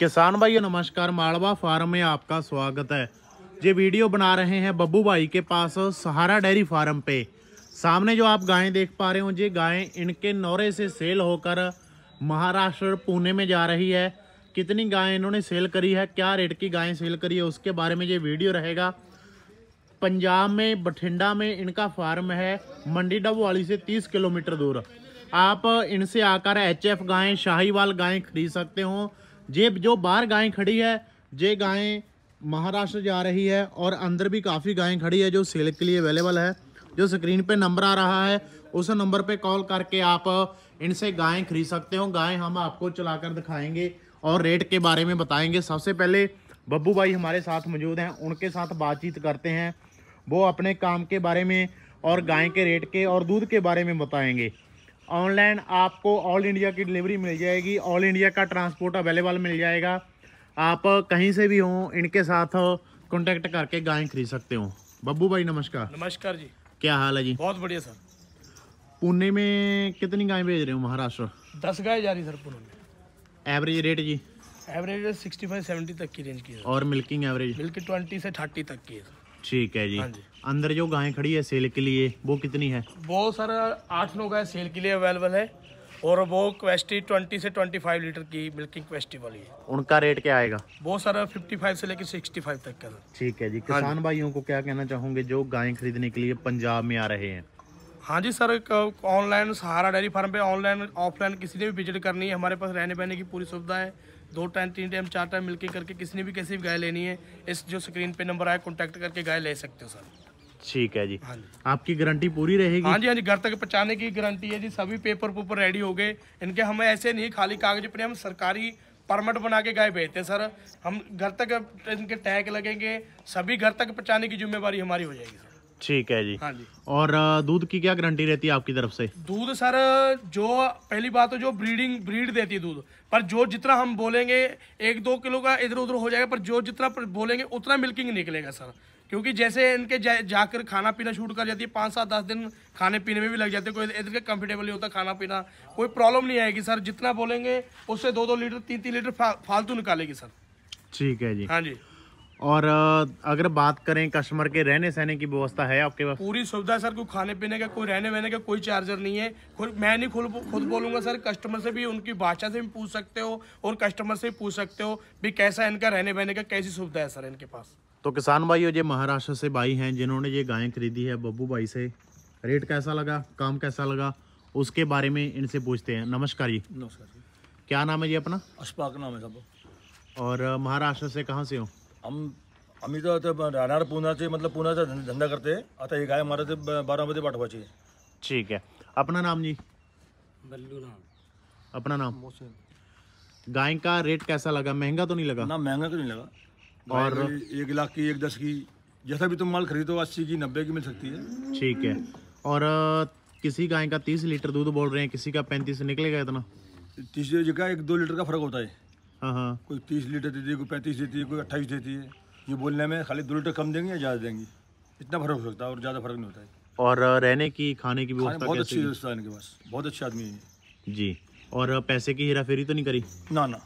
किसान भाइयों नमस्कार, मालवा फार्म में आपका स्वागत है। ये वीडियो बना रहे हैं बब्बू भाई के पास सहारा डेयरी फार्म पे। सामने जो आप गायें देख पा रहे हो, ये गायें इनके नौरे से सेल होकर महाराष्ट्र पुणे में जा रही है। कितनी गायें इन्होंने सेल करी है, क्या रेट की गायें सेल करी है, उसके बारे में ये वीडियो रहेगा। पंजाब में बठिंडा में इनका फार्म है, मंडी डबवाली से 30 किलोमीटर दूर। आप इनसे आकर HF गायें, शाहीवाल गायें खरीद सकते हो। ये जो बाहर गायें खड़ी है, ये गायें महाराष्ट्र जा रही है और अंदर भी काफ़ी गायें खड़ी है जो सेल के लिए अवेलेबल है। जो स्क्रीन पे नंबर आ रहा है, उस नंबर पे कॉल करके आप इनसे गायें खरीद सकते हो। गायें हम आपको चलाकर दिखाएंगे और रेट के बारे में बताएंगे। सबसे पहले बब्बू भाई हमारे साथ मौजूद हैं, उनके साथ बातचीत करते हैं। वो अपने काम के बारे में और गाय के रेट के और दूध के बारे में बताएंगे। ऑनलाइन आपको ऑल इंडिया की डिलीवरी मिल जाएगी, ऑल इंडिया का ट्रांसपोर्ट अवेलेबल मिल जाएगा। आप कहीं से भी हों, इनके साथ कांटेक्ट करके गाय खरीद सकते हो। बब्बू भाई नमस्कार। नमस्कार जी, क्या हाल है जी? बहुत बढ़िया सर। पुणे में कितनी गाय भेज रहे हो? महाराष्ट्र 10 गाय जा रही सर पुणे में। एवरेज रेट जी? एवरेज 65-70 तक की रेंज की है। और मिल्किंग एवरेज? मिल्किंग 20 से 30 तक की है। ठीक है जी। हाँ जी। अंदर जो गाय खड़ी है सेल के लिए, वो कितनी है? वो सर 8-9 गाय सेल के लिए अवेलेबल है और वो क्वेश्चन 20 से 25 लीटर की मिल्किंग क्वेश्चन वाली है। उनका रेट क्या आएगा? वो सर 55 से लेकर 65 तक का। ठीक है जी। किसान भाइयों को क्या कहना चाहोगे जो गाय खरीदने के लिए पंजाब में आ रहे हैं? हाँ जी sir, online Sahara dairy farm पे ऑनलाइन ऑफलाइन किसी ने भी विजिट करनी है, हमारे पास रहने बहने की पूरी सुविधा है। 2 टाइम 3 टाइम 4 टाइम मिलके करके किसी ने भी कैसी भी गाय लेनी है, इस जो स्क्रीन पे नंबर आया कॉन्टैक्ट करके गाय ले सकते हो सर। ठीक है जी। हाँ जी। आपकी गारंटी पूरी रहेगी? हाँ जी, हाँ जी, घर तक पहुँचाने की गारंटी है जी। सभी पेपर पुपर रेडी हो गए इनके। हमें ऐसे नहीं खाली कागज पर, हम सरकारी परमिट बना के गाय भेजते सर। हम घर तक इनके टैग लगेंगे, सभी घर तक पहुँचाने की जिम्मेवारी हमारी हो जाएगी सर। ठीक है जी। हाँ जी। और दूध की क्या गारंटी रहती है आपकी तरफ से? दूध सर, जो पहली बात तो जो ब्रीड देती है दूध, पर जो जितना हम बोलेंगे 1-2 किलो का इधर उधर हो जाएगा, पर जो जितना बोलेंगे उतना मिल्किंग निकलेगा सर। क्योंकि जैसे इनके जाकर खाना पीना छूट कर जाती है, 5-7-10 दिन खाने पीने में भी लग जाते हैं। कोई इधर के कंफर्टेबल नहीं होता खाना पीना, कोई प्रॉब्लम नहीं आएगी सर। जितना बोलेंगे उससे 2-2 लीटर 3-3 लीटर फालतू निकालेगी सर। ठीक है जी। हाँ जी। और अगर बात करें कस्टमर के रहने सहने की व्यवस्था है आपके पास? पूरी सुविधा सर, कोई खाने पीने का, कोई रहने वहने का, कोई चार्जर नहीं है। मैं नहीं खुद बोलूँगा सर, कस्टमर से भी उनकी भाषा से भी पूछ सकते हो और कस्टमर से भी पूछ सकते हो भी कैसा इनका रहने बहने का, कैसी सुविधा है सर इनके पास। तो किसान भाइयों, ये महाराष्ट्र से भाई हैं जिन्होंने ये गायें खरीदी है, बब्बू भाई से रेट कैसा लगा, काम कैसा लगा, उसके बारे में इनसे पूछते हैं। नमस्कार जी। नमस्कार। क्या नाम है जी अपना? अशफाक नाम है साहब। और महाराष्ट्र से कहाँ से हो? आम्ही तो आता राहणार पुण्याचे, मतलब पुण्याचा धंदा करते। आता ही गाय हमारा ते 12 बजे पाठवायची। ठीक है। अपना नाम जी? बल्लू नाम। अपना नाम? मोहसिन। गाय का रेट कैसा लगा, महंगा तो नहीं लगा? ना, महंगा तो नहीं लगा। और 1 लाख की 1-10 की, जैसा भी तुम माल खरीदो 80 की 90 की मिल सकती है। ठीक है। और किसी गाय का 30 लीटर दूध बोल रहे हैं, किसी का 35 निकलेगा। इतना 30 का 1-2 लीटर का फर्क होता है। हाँ। कोई 30 लीटर देती है, कोई 35 देती है, कोई 28 देती है। ये बोलने में खाली 2 लीटर कम देंगे या ज़्यादा देंगे, इतना फर्क हो सकता है, और ज़्यादा फर्क नहीं होता है। और रहने की खाने की व्यवस्था? बहुत अच्छी व्यवस्था है इनके पास, बहुत अच्छे आदमी है जी। और पैसे की हेराफेरी तो नहीं करी? ना ना,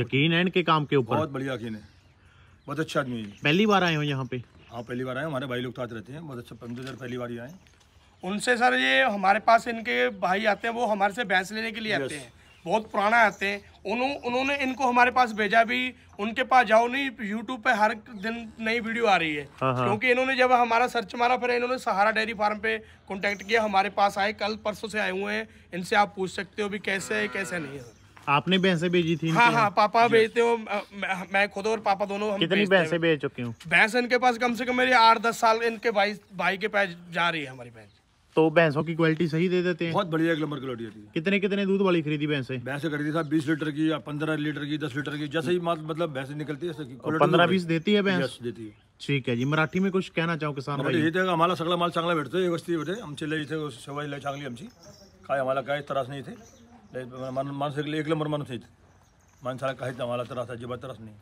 यकीन है इनके काम के ऊपर, बहुत बढ़िया यकीन है, बहुत अच्छा आदमी है। पहली बार आए हो यहाँ पे? हाँ, पहली बार आए। हमारे भाई लोग साथ रहते हैं, बहुत अच्छा। 15 पहली बार ही आए उनसे सर। ये हमारे पास इनके भाई आते हैं, वो हमारे से भैंस लेने के लिए आते हैं, बहुत पुराना आते हैं। उन्होंने इनको हमारे पास भेजा भी। उनके पास जाओ नहीं, YouTube पे हर दिन नई वीडियो आ रही है। क्योंकि इन्होंने जब हमारा सर्च मारा, फिर इन्होंने सहारा डेयरी फार्म पे कांटेक्ट किया, हमारे पास आए। कल परसों से आए हुए हैं। इनसे आप पूछ सकते हो भी कैसे है कैसे नहीं है। आपने भैंसे भेजी थी? हाँ हाँ, पापा भेजते हो, मैं खुद और पापा दोनों। हम कितनी भैंसे भेज चुके हूँ? भैंस इनके पास कम से कम मेरी 8-10 साल इनके भाई के पास जा रही है हमारी भैंस। तो भैंसों की क्वालिटी सही दे देते हैं, बहुत बढ़िया, एक नंबर क्वालिटी है। कितने कितने दूध वाली खरीदी भैंसे? भैंसे खरीदी साहब 20 लीटर की, 15 लीटर की, 10 लीटर की, जैसे ही मतलब भैंसे निकलती है 15-20 देती है भैंस देती है। ठीक है जी। मराठी में कुछ कहना चाहो किसान भाई? आम्हाला सगळा माल चांगला भेटतो, व्यवस्थित भेटते। आमची लय इथे सेवा लय चांगली, आमची काय आम्हाला काय त्रास नाही इथे। माणूस एक नंबर माणूस आहेत, माणसाला काहीच आम्हाला त्रास अजिबात त्रास नाही।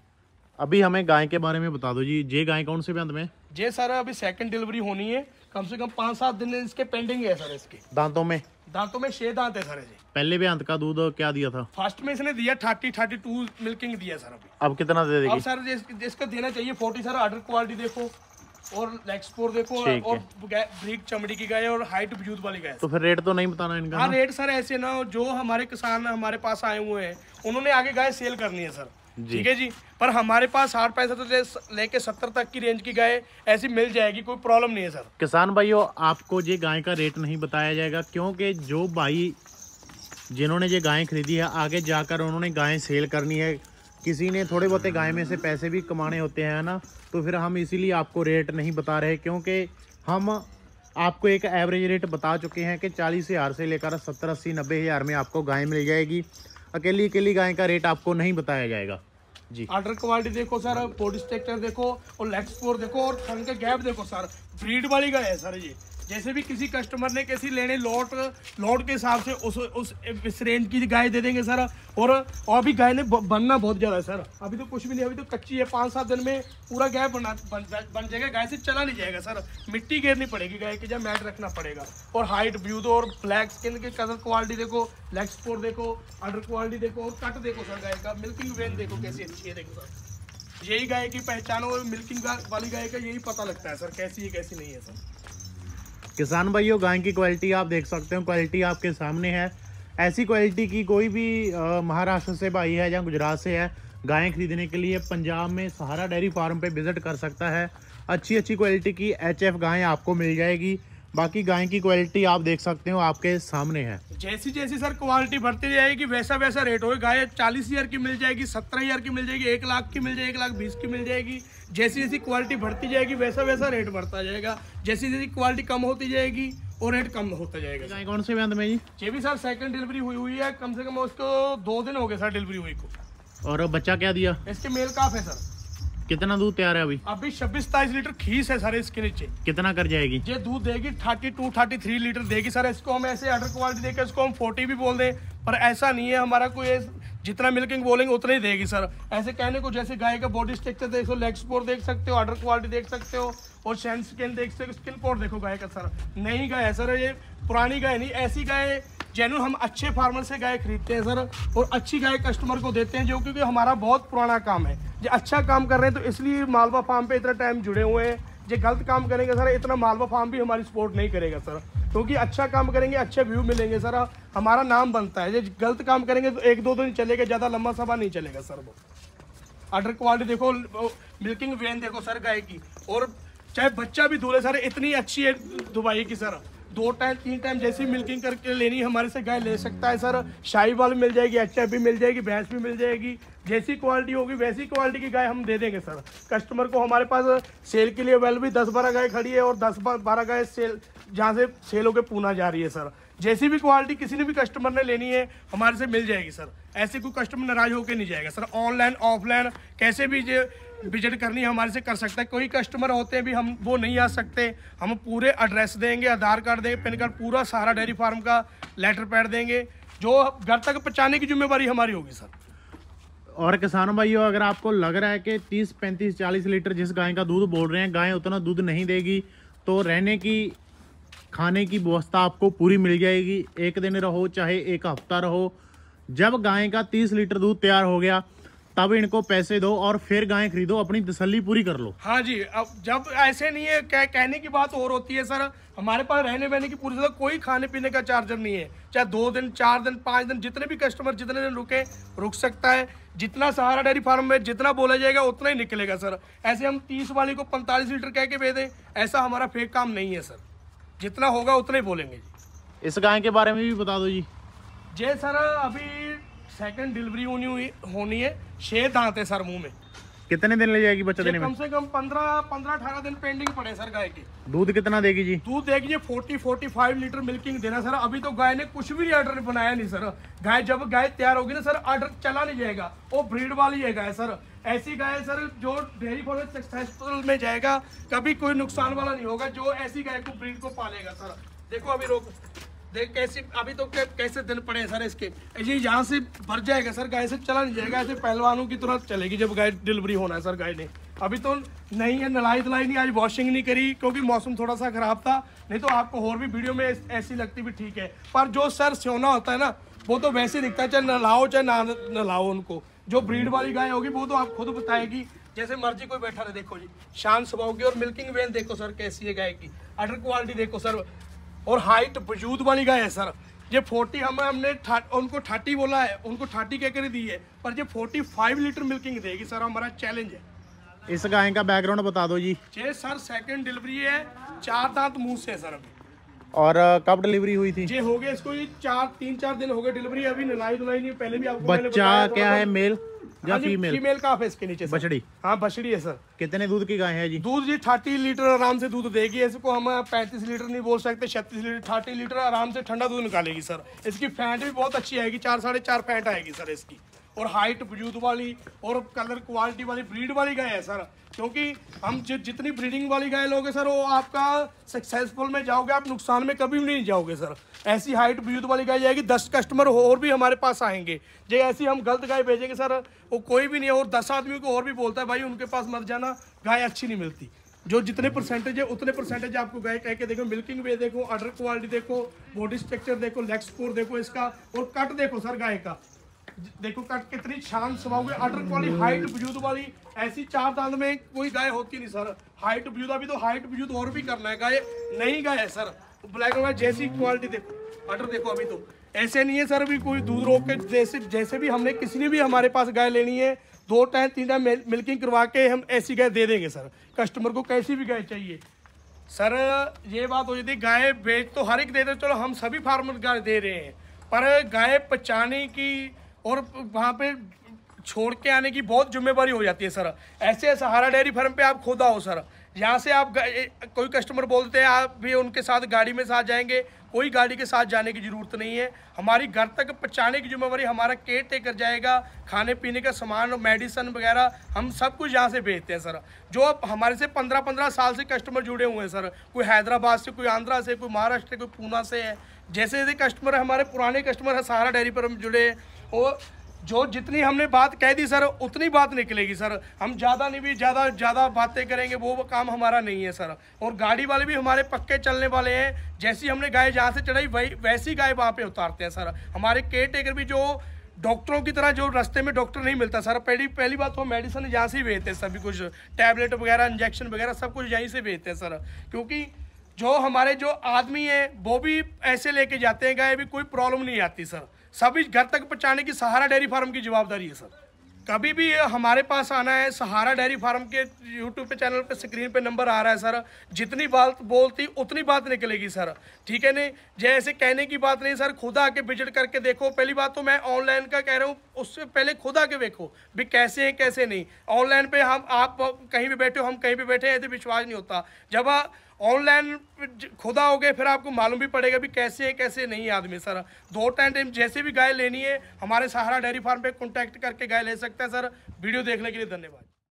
अभी हमें गाय के बारे में बता दो जी, ये गाय कौन से बंद में? ये सर अभी सेकंड डिलीवरी होनी है, कम से कम 5-7 दिन इसके पेंडिंग है सर। इसके दांतों में 6 दांत है सर। जी पहले भी अंत का दूध क्या दिया था? फर्स्ट में इसने दिया 30-32 मिल्किंग दिया सर। अभी अब कितना दे देगी? अब सर इसको देना चाहिए 40 सर। आर्डर क्वालिटी देखो और लेक्सपोर देखो और ब्रीड चमड़ी की गाय और हाइट ब्यूट वाली गाय। तो फिर रेट तो नहीं बताना इनका? हाँ रेट सर ऐसे ना, जो हमारे किसान हमारे पास आए हुए हैं उन्होंने आगे गाय सेल करनी है सर। ठीक है जी, पर हमारे पास 60 पैसे तो लेके 70 तक की रेंज की गाय ऐसी मिल जाएगी, कोई प्रॉब्लम नहीं है सर। किसान भाइयों आपको ये गाय का रेट नहीं बताया जाएगा क्योंकि जो भाई जिन्होंने ये गाय खरीदी है आगे जाकर उन्होंने गाय सेल करनी है, किसी ने थोड़े बहुत गाय में से पैसे भी कमाने होते हैं ना, तो फिर हम इसीलिए आपको रेट नहीं बता रहे क्योंकि हम आपको एक एवरेज रेट बता चुके हैं कि 40,000 से लेकर 70-80-90 हज़ार में आपको गाय मिल जाएगी। अकेली अकेली गाय का रेट आपको नहीं बताया जाएगा जी। आर्डर क्वालिटी देखो सर, बॉडी स्ट्रक्चर देखो और लेग स्पोर देखो और थन का गैप देखो सर, ब्रीड वाली गाय है सर ये। जैसे भी किसी कस्टमर ने कैसी लेने लॉट के हिसाब से उस रेंज की गाय दे देंगे सर। और अभी गाय ने बनना बहुत ज़्यादा है सर, अभी तो कुछ भी नहीं, अभी तो कच्ची है। 5-7 दिन में पूरा गाय बन जाएगा, गाय से चला नहीं जाएगा सर, मिट्टी घेरनी पड़ेगी गाय की, जब मैट रखना पड़ेगा। और हाइट व्यू दो और ब्लैक स्किन की कलर क्वालिटी देखो, लेग स्पोर देखो, अंडर क्वालिटी देखो और कट देखो सर गाय का, मिल्किंग वेन देखो कैसी अच्छी है देखो सर। यही गाय की पहचान और मिल्किंग वाली गाय का यही पता लगता है सर कैसी है कैसी नहीं है सर। किसान भाइयों गाय की क्वालिटी आप देख सकते हो, क्वालिटी आपके सामने है। ऐसी क्वालिटी की कोई भी महाराष्ट्र से भाई है या गुजरात से है, गायें खरीदने के लिए पंजाब में सहारा डेयरी फार्म पे विज़िट कर सकता है। अच्छी अच्छी क्वालिटी की HF गायें आपको मिल जाएगी। बाकी गाय की क्वालिटी आप देख सकते हो आपके सामने है। जैसी जैसी सर क्वालिटी बढ़ती जाएगी वैसा वैसा रेट होगा। गाय 40,000 की मिल जाएगी, 17,000 की मिल जाएगी, 1 लाख की मिल जाएगी, 1,20,000 की मिल जाएगी। जैसी जैसी क्वालिटी बढ़ती जाएगी वैसा वैसा रेट बढ़ता जाएगा, जैसी जैसी क्वालिटी कम होती जाएगी और रेट कम होता जाएगा। गाय कौन से बंद में जी? ये भी सर सेकंड डिलीवरी हुई है, कम से कम उसको 2 दिन हो गए सर डिलीवरी हुई को। और बच्चा क्या दिया? इसके मेल काफ है सर। कितना दूध तैयार है अभी? अभी 26-27 लीटर खीस है सर इसके नीचे। कितना कर जाएगी? ये दूध देगी 32-33 लीटर देगी सर। इसको हम ऐसे आर्डर क्वालिटी देकर इसको हम 40 भी बोल दें पर ऐसा नहीं है हमारा कोई, जितना मिल्किंग बोलेंगे उतना ही देगी सर। ऐसे कहने को जैसे गाय का बॉडी स्ट्रक्चर देखो, लेग स्पोर देख सकते हो, आर्डर क्वालिटी देख सकते हो और शैन स्किन देख सकते हो, स्किन पोर देखो गाय का सर। नई गाय है सर ये, पुरानी गाय नहीं, ऐसी गाय जेन्युइन हम अच्छे फार्मर से गाय खरीदते हैं सर और अच्छी गाय कस्टमर को देते हैं, जो क्योंकि हमारा बहुत पुराना काम है। जो अच्छा काम कर रहे हैं तो इसलिए मालवा फार्म पे इतना टाइम जुड़े हुए हैं। जो गलत काम करेंगे सर इतना मालवा फार्म भी हमारी सपोर्ट नहीं करेगा सर, क्योंकि अच्छा काम करेंगे अच्छे व्यू मिलेंगे सर, हमारा नाम बनता है। जो गलत काम करेंगे तो 1-2 दिन चलेगा, ज़्यादा लंबा सफर नहीं चलेगा सर। वो आर्डर क्वालिटी देखो, मिल्किंग वेन देखो सर गाय की, और चाहे बच्चा भी दूल्हे सर इतनी अच्छी है दुबई की सर। 2-3 टाइम जैसी मिल्किंग करके लेनी हमारे से गाय ले सकता है सर। शाहीवाल मिल जाएगी, HF भी मिल जाएगी, भैंस भी मिल जाएगी। जैसी क्वालिटी होगी वैसी क्वालिटी की गाय हम दे देंगे सर कस्टमर को। हमारे पास सेल के लिए वेल भी 10-12 गाय खड़ी है और 10-12 गाय सेल जहाँ से सेल होकर पूना जा रही है सर। जैसी भी क्वालिटी किसी ने भी कस्टमर ने लेनी है हमारे से मिल जाएगी सर। ऐसे कोई कस्टमर नाराज होकर नहीं जाएगा सर। ऑनलाइन ऑफलाइन कैसे भी जो विजिट करनी है हमारे से कर सकता है। कोई कस्टमर होते हैं भी हम वो नहीं आ सकते, हम पूरे एड्रेस देंगे, आधार कार्ड देंगे, पैन कार्ड, पूरा सहारा डेयरी फार्म का लेटर पैड देंगे, जो घर तक पहुँचाने की जिम्मेवारी हमारी होगी सर। और किसान भाइयों अगर आपको लग रहा है कि 30-35-40 लीटर जिस गाय का दूध बोल रहे हैं गाय उतना दूध नहीं देगी, तो रहने की खाने की व्यवस्था आपको पूरी मिल जाएगी। एक दिन रहो चाहे एक हफ्ता रहो, जब गाय का 30 लीटर दूध तैयार हो गया तब इनको पैसे दो और फिर गाय खरीदो, अपनी तसल्ली पूरी कर लो। हाँ जी, अब जब ऐसे नहीं है, कहने की बात और होती है सर। हमारे पास रहने बहने की पूरी तरह, कोई खाने पीने का चार्जर नहीं है। चाहे 2 दिन 4 दिन 5 दिन जितने भी कस्टमर जितने दिन रुके रुक सकता है। जितना सहारा डेयरी फार्म में जितना बोला जाएगा उतना ही निकलेगा सर। ऐसे हम 30 वाले को 45 लीटर कह के भेजें, ऐसा हमारा फेक काम नहीं है सर। जितना होगा उतना ही बोलेंगे जी। इस गाय के बारे में भी बता दो जी। जय सर अभी सेकंड डिलीवरी होनी है, 6 दांत है सर मुंह में। कितने दिन ले जाएगी बच्चा देने में? कम से कम 15-18 दिन पेंडिंग पड़े सर गाय के। दूध कितना देगी जी? दूध देखिए 40-45 लीटर मिल्किंग देना सर। अभी तो गाय ने कुछ भी आर्डर बनाया नहीं सर। गाय जब गाय तैयार होगी ना सर आर्डर चला नहीं जाएगा। वो ब्रीड वाली है गाय सर। ऐसी गाय सर जो डेयरी फार्म सक्सेसफुल में जाएगा, कभी कोई नुकसान वाला नहीं होगा जो ऐसी गाय को ब्रीड को पालेगा सर। देखो अभी रोक देख कैसे अभी तो कैसे दिन पड़े हैं सर इसके। ये यहाँ से भर जाएगा सर, गाय से चला नहीं जाएगा, ऐसे पहलवानों की तुरंत चलेगी जब गाय डिलीवरी होना है सर। गाय ने अभी तो नहीं है, नलाई तलाई नहीं, आज वॉशिंग नहीं करी क्योंकि मौसम थोड़ा सा खराब था, नहीं तो आपको और भी वीडियो में ऐसी लगती भी ठीक है। पर जो सर सोना होता है ना वो तो वैसे दिखता है, चाहे नहलाओ चाहे ना नहलाओ उनको। जो ब्रीड वाली गाय होगी वो तो आप खुद बताएगी, जैसे मर्जी कोई बैठा रहे। देखो जी शांत स्वभाव की, और मिल्किंग वेन देखो सर कैसी है गाय की, अडर क्वालिटी देखो सर, और हाइट वजूद वाली गाय है सर। ये 40 हमने उनको 30 बोला है, उनको 30 कह कर दी है, पर ये 45 लीटर मिल्किंग देगी सर, हमारा चैलेंज है। इस गाय का बैकग्राउंड बता दो जी। ये सर सेकंड डिलीवरी है, 4 दांत मुँह से है सर अभी। और कब डिलीवरी हुई थी? ये हो गए इसको ये 3-4 दिन हो गए डिलीवरी, अभी नलाई धुलाई नहीं। पहले भी आपको बच्चा क्या है, मेल या फीमेल? फीमेल काफ है इसके नीचे, बछड़ी। हाँ बछड़ी है सर। कितने दूध की गाय है जी? दूध जी 30 लीटर आराम से दूध देगी। इसको हम 35 लीटर नहीं बोल सकते, 36 लीटर 30 लीटर आराम से ठंडा दूध निकालेगी सर। इसकी फैट भी बहुत अच्छी आएगी, 4-4.5 फैट आएगी सर इसकी, और हाइट वजूद वाली और कलर क्वालिटी वाली ब्रीड वाली गाय है सर। क्योंकि हम जितनी ब्रीडिंग वाली गाय लोगे सर वो आपका सक्सेसफुल में जाओगे, आप नुकसान में कभी नहीं जाओगे सर। ऐसी हाइट वजूद वाली गाय जाएगी, 10 कस्टमर और भी हमारे पास आएंगे। जो ऐसी हम गलत गाय भेजेंगे सर वो कोई भी नहीं, और 10 आदमी को और भी बोलता है भाई उनके पास मत जाना, गाय अच्छी नहीं मिलती। जो जितने परसेंटेज है उतने परसेंटेज आपको गाय कह के देखो, मिल्किंग वे देखो, अडर क्वालिटी देखो, बॉडी स्ट्रक्चर देखो, लेग स्कोर देखो इसका, और कट देखो सर गाय का, देखो कट कितनी शान स्वभाव है, अडर क्वालिटी, हाइट वजूद वाली। ऐसी 4 दांत में कोई गाय होती नहीं सर। हाइट वजूद, अभी तो हाइट वजूद और भी करना है, गाय नहीं गाय है सर। ब्लैक एंड व्हाइट जैसी क्वालिटी देखो, अडर देखो। अभी तो ऐसे नहीं है सर, अभी कोई दूध रोक के जैसे भी हमने किसी ने भी हमारे पास गाय लेनी है 2-3 टाइम मिल्किंग करवा के हम ऐसी गाय दे देंगे सर। कस्टमर को कैसी भी गाय चाहिए सर। ये बात हो जाती है, गाय बेच तो हर एक दे दे, चलो हम सभी फार्मर गाय दे रहे हैं, पर गाय पचाने की और वहाँ पे छोड़ के आने की बहुत जिम्मेदारी हो जाती है सर। ऐसे सहारा डेयरी फार्म पे आप खुदा हो सर, यहाँ से आप कोई कस्टमर बोलते हैं आप भी उनके साथ गाड़ी में साथ जाएंगे, कोई गाड़ी के साथ जाने की ज़रूरत नहीं है। हमारी घर तक पहुँचाने की जिम्मेवारी हमारा केयर टेकर जाएगा। खाने पीने का सामान और मेडिसिन वगैरह हम सब कुछ यहाँ से भेजते हैं सर। जो अब हमारे से 15-15 साल से कस्टमर जुड़े हुए हैं सर, कोई हैदराबाद से, कोई आंध्रा से, कोई महाराष्ट्र, कोई पूना से है। जैसे जैसे कस्टमर हमारे पुराने कस्टमर हैं सहारा डेयरी पर हम जुड़े, और जो जितनी हमने बात कह दी सर उतनी बात निकलेगी सर। हम ज़्यादा नहीं भी ज़्यादा बातें करेंगे वो काम हमारा नहीं है सर। और गाड़ी वाले भी हमारे पक्के चलने वाले हैं, जैसी हमने गाय जहाँ से चढ़ाई वैसी गाय वहाँ पे उतारते हैं सर। हमारे केयर टेकर भी जो डॉक्टरों की तरह, जो रास्ते में डॉक्टर नहीं मिलता सर, पहली बात तो मेडिसिन यहाँ से ही भेजते हैं, सभी कुछ टैबलेट वगैरह इंजेक्शन वगैरह सब कुछ यहीं से भेजते हैं सर। क्योंकि जो हमारे जो आदमी हैं वो भी ऐसे लेके जाते हैं गाय, भी कोई प्रॉब्लम नहीं आती सर। सभी घर तक पहुँचाने की सहारा डेयरी फार्म की जवाबदारी है सर। कभी भी हमारे पास आना है, सहारा डेयरी फार्म के यूट्यूब पे चैनल पे स्क्रीन पे नंबर आ रहा है सर। जितनी बात बोलती उतनी बात निकलेगी सर, ठीक है नहीं? जैसे कहने की बात नहीं सर, खुद आके विजिट करके देखो। पहली बात तो मैं ऑनलाइन का कह रहा हूँ, उससे पहले खुद आके देखो भी कैसे हैं कैसे नहीं। ऑनलाइन पे हम आप कहीं भी बैठे हो, हम कहीं भी बैठे हैं, तो विश्वास नहीं होता। जब ऑनलाइन खुदा हो गए फिर आपको मालूम भी पड़ेगा भी कैसे है कैसे नहीं आदमी सर। 2 टाइम जैसे भी गाय लेनी है हमारे सहारा डेयरी फार्म पे कांटेक्ट करके गाय ले सकते हैं सर। वीडियो देखने के लिए धन्यवाद।